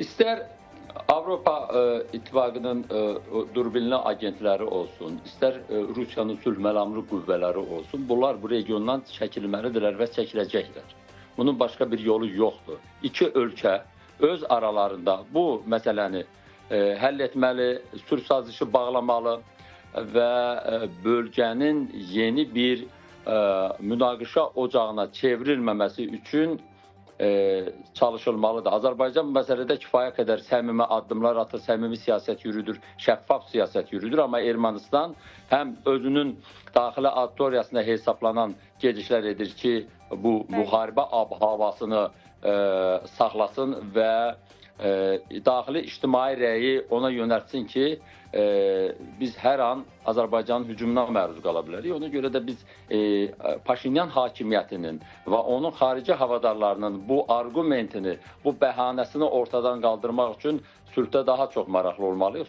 İster Avropa İttifaqının durbinli agentləri olsun, istər Rusiyanın sülh-məramlı qüvvələri olsun, bunlar bu regiondan çəkilməlidirlər və çəkiləcəklər. Bunun başqa bir yolu yoxdur. İki ölkə öz aralarında bu məsələni həll etməli, sülh sazişi bağlamalı və bölgənin yeni bir münaqişə ocağına çevrilməməsi üçün çalışılmalıdır. Azerbaycan bu meselede kifaya kadar səmimi addımlar atır, səmimi siyaset yürüdür, şeffaf siyaset yürüdür. Ama Ermənistan hem özünün daxili auditoriyasına hesaplanan gedişler edir ki, bu müharibə havasını saxlasın ve daxili ictimai rəyi ona yöneltsin ki, biz her an Azerbaycanın hücumuna məruz qala bilərik. Ona göre de biz Paşinyan hakimiyyətinin ve onun xarici havadarlarının bu argumentini, bu bəhanəsini ortadan kaldırmak için sülhdə daha çok maraqlı olmalıyıq.